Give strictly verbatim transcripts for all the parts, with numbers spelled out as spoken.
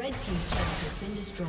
Red team's turret has been destroyed.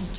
His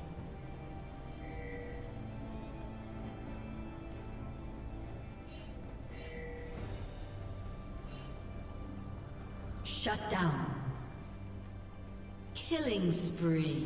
Shut down. Killing spree.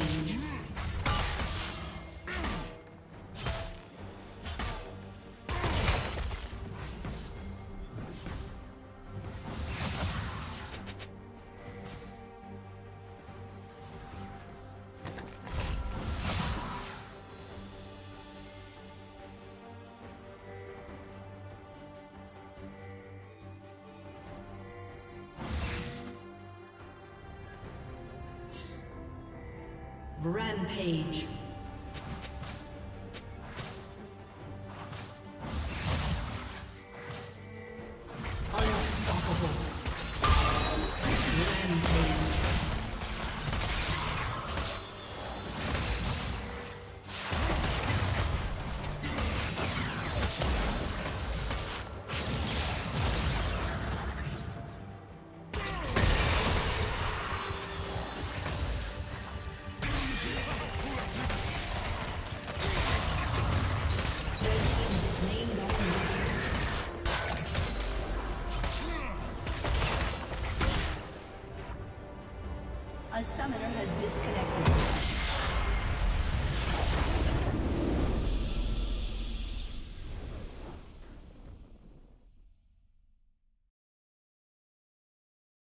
Rampage. Unstoppable. Rampage. A summoner has disconnected.